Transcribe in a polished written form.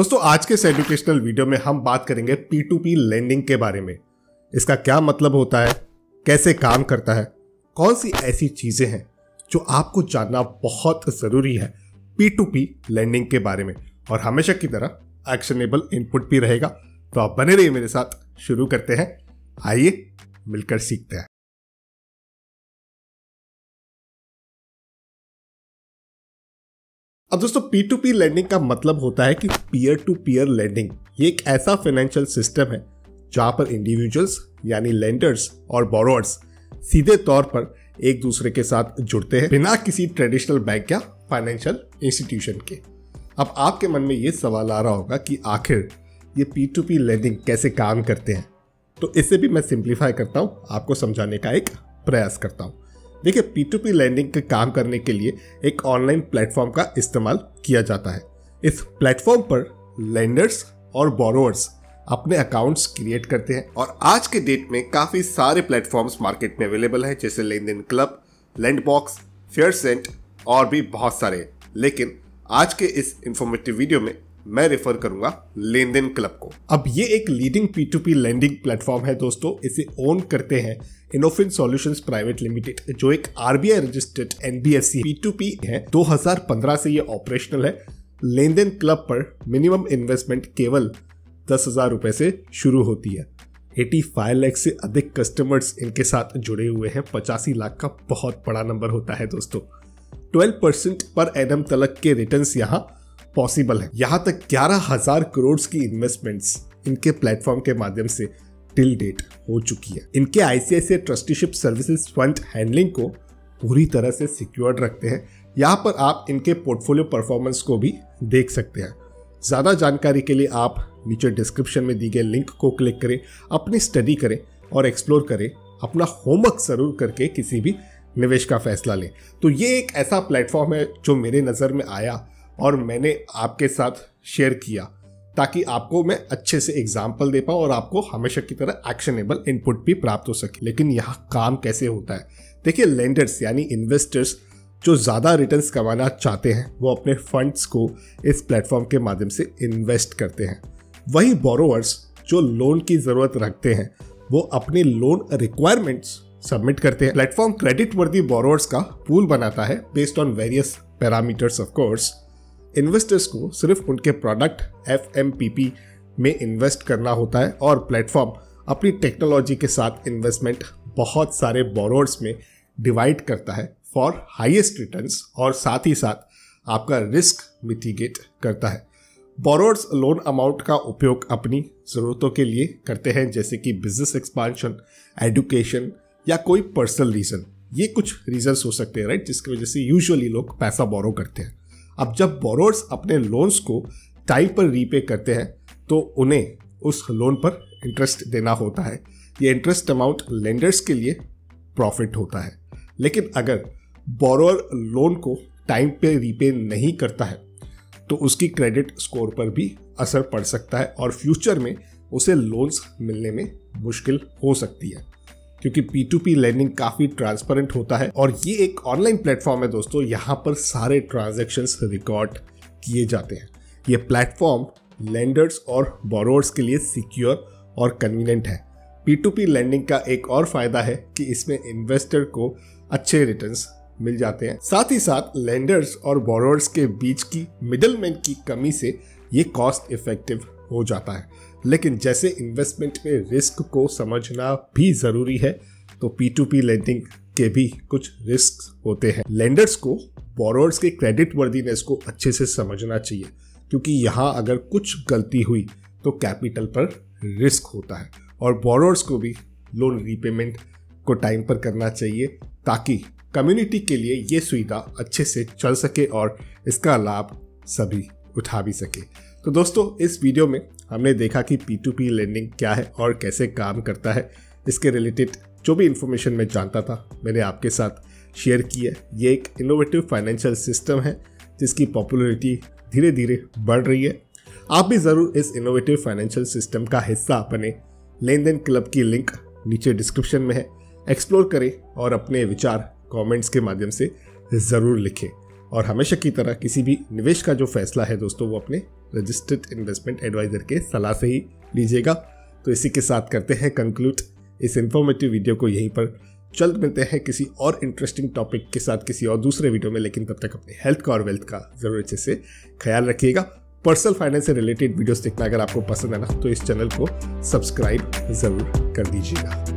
दोस्तों आज के इस एजुकेशनल वीडियो में हम बात करेंगे P2P लेंडिंग के बारे में। इसका क्या मतलब होता है, कैसे काम करता है, कौन सी ऐसी चीज़ें हैं जो आपको जानना बहुत ज़रूरी है P2P लेंडिंग के बारे में। और हमेशा की तरह एक्शनेबल इनपुट भी रहेगा, तो आप बने रहिए मेरे साथ। शुरू करते हैं, आइए मिलकर सीखते हैं। अब दोस्तों P2P लेंडिंग का मतलब होता है कि पीयर टू पीयर लेंडिंग। ये एक ऐसा फाइनेंशियल सिस्टम है जहां पर इंडिविजुअल्स यानी लेंडर्स और बोरोअर्स सीधे तौर पर एक दूसरे के साथ जुड़ते हैं बिना किसी ट्रेडिशनल बैंक या फाइनेंशियल इंस्टीट्यूशन के। अब आपके मन में ये सवाल आ रहा होगा कि आखिर ये P2P लेंडिंग कैसे काम करते हैं, तो इसे भी मैं सिंप्लीफाई करता हूँ, आपको समझाने का एक प्रयास करता हूँ। देखिए P2P लेंडिंग के काम करने के लिए एक ऑनलाइन प्लेटफॉर्म का इस्तेमाल किया जाता है। इस प्लेटफॉर्म पर लेंडर्स और बोरोअर्स अपने अकाउंट्स क्रिएट करते हैं। और आज के डेट में काफ़ी सारे प्लेटफॉर्म्स मार्केट में अवेलेबल हैं, जैसे LenDenClub, लैंड बॉक्स, फेयरसेंट और भी बहुत सारे। लेकिन आज के इस इंफॉर्मेटिव वीडियो में मैं रेफर करूंगा LenDenClub को। अब ये एक लीडिंग P2P लेंडिंग प्लेटफॉर्म है दोस्तों। इसे ओन करते हैं इनोफिन सॉल्यूशंस प्राइवेट लिमिटेड, जो एक RBI रजिस्टर्ड NBFC P2P है। 2015 से ये ऑपरेशनल है। LenDenClub पर मिनिमम इन्वेस्टमेंट केवल 10,000 रुपए से शुरू होती है। 85 लाख से अधिक कस्टमर्स इनके साथ जुड़े हुए हैं। 85 लाख का बहुत बड़ा नंबर होता है दोस्तों। 12% पर एडम तलक के रिटर्न्स यहाँ पॉसिबल है। यहाँ तक 11,000 करोड़ की इन्वेस्टमेंट्स इनके प्लेटफॉर्म के माध्यम से टिल डेट हो चुकी है। इनके ICICI trusteeship services fund handling को पूरी तरह से सिक्योर्ड रखते हैं। यहाँ पर आप इनके पोर्टफोलियो परफॉर्मेंस को भी देख सकते हैं। ज़्यादा जानकारी के लिए आप नीचे डिस्क्रिप्शन में दी गए लिंक को क्लिक करें, अपनी स्टडी करें और एक्सप्लोर करें। अपना होमवर्क ज़रूर करके किसी भी निवेश का फैसला लें। तो ये एक ऐसा प्लेटफॉर्म है जो मेरे नज़र में आया और मैंने आपके साथ शेयर किया, ताकि आपको मैं अच्छे से एग्जाम्पल दे पाऊँ और आपको हमेशा की तरह एक्शनेबल इनपुट भी प्राप्त हो सके। लेकिन यहाँ काम कैसे होता है, देखिए लेंडर्स यानी इन्वेस्टर्स जो ज़्यादा रिटर्न्स कमाना चाहते हैं, वो अपने फंड्स को इस प्लेटफॉर्म के माध्यम से इन्वेस्ट करते हैं। वही बोरोअर्स जो लोन की ज़रूरत रखते हैं, वो अपने लोन रिक्वायरमेंट्स सबमिट करते हैं। प्लेटफॉर्म क्रेडिट वर्दी बोरोअर्स का पूल बनाता है based on various parameters. Of course investors को सिर्फ उनके प्रोडक्ट FMPP में इन्वेस्ट करना होता है, और प्लेटफॉर्म अपनी टेक्नोलॉजी के साथ इन्वेस्टमेंट बहुत सारे बोरोअर्स में डिवाइड करता है फॉर हाईएस्ट रिटर्न्स, और साथ ही साथ आपका रिस्क मिटिगेट करता है। बोरोअर्स लोन अमाउंट का उपयोग अपनी ज़रूरतों के लिए करते हैं, जैसे कि बिजनेस एक्सपांशन, एडुकेशन या कोई पर्सनल रीज़न। ये कुछ रीजन्स हो सकते हैं, राइट, जिसकी वजह से यूजुअली लोग पैसा बोरो करते हैं। अब जब बोरोअर्स अपने लोन्स को टाइम पर रीपे करते हैं, तो उन्हें उस लोन पर इंटरेस्ट देना होता है। ये इंटरेस्ट अमाउंट लेंडर्स के लिए प्रॉफिट होता है। लेकिन अगर बोरोअर लोन को टाइम पे रीपे नहीं करता है, तो उसकी क्रेडिट स्कोर पर भी असर पड़ सकता है और फ्यूचर में उसे लोन्स मिलने में मुश्किल हो सकती है, क्योंकि P2P लेंडिंग काफ़ी ट्रांसपेरेंट होता है। और ये एक ऑनलाइन प्लेटफॉर्म है दोस्तों, यहाँ पर सारे ट्रांजैक्शंस रिकॉर्ड किए जाते हैं। ये प्लेटफॉर्म लेंडर्स और बोरोअर्स के लिए सिक्योर और कन्वीनियंट है। P2P लेंडिंग का एक और फायदा है कि इसमें इन्वेस्टर को अच्छे रिटर्न्स मिल जाते हैं। साथ ही साथ लेंडर्स और बोरोअर्स के बीच की मिडलमैन की कमी से ये कॉस्ट इफेक्टिव हो जाता है। लेकिन जैसे इन्वेस्टमेंट में रिस्क को समझना भी ज़रूरी है, तो P2P लेंडिंग के भी कुछ रिस्क होते हैं। लेंडर्स को बोरोअर्स के क्रेडिट वर्दीनेस को अच्छे से समझना चाहिए, क्योंकि यहाँ अगर कुछ गलती हुई तो कैपिटल पर रिस्क होता है। और बोरोअर्स को भी लोन रीपेमेंट को टाइम पर करना चाहिए, ताकि कम्युनिटी के लिए ये सुविधा अच्छे से चल सके और इसका लाभ सभी उठा भी सके। तो दोस्तों इस वीडियो में हमने देखा कि P2P लेंडिंग क्या है और कैसे काम करता है। इसके रिलेटेड जो भी इन्फॉर्मेशन मैं जानता था, मैंने आपके साथ शेयर की है। ये एक इनोवेटिव फाइनेंशियल सिस्टम है जिसकी पॉपुलैरिटी धीरे धीरे बढ़ रही है। आप भी ज़रूर इस इनोवेटिव फाइनेंशियल सिस्टम का हिस्सा बने। LenDenClub की लिंक नीचे डिस्क्रिप्शन में है, एक्सप्लोर करें और अपने विचार कॉमेंट्स के माध्यम से ज़रूर लिखें। और हमेशा की तरह किसी भी निवेश का जो फैसला है दोस्तों वो अपने रजिस्टर्ड इन्वेस्टमेंट एडवाइजर के सलाह से ही लीजिएगा। तो इसी के साथ करते हैं कंक्लूड इस इन्फॉर्मेटिव वीडियो को यहीं पर। जल्द मिलते हैं किसी और इंटरेस्टिंग टॉपिक के साथ किसी और दूसरे वीडियो में, लेकिन तब तक अपने हेल्थ का और वेल्थ का जरूर अच्छे से ख्याल रखिएगा। पर्सनल फाइनेंस से रिलेटेड वीडियोस देखना अगर आपको पसंद है ना तो इस चैनल को सब्सक्राइब जरूर कर दीजिएगा।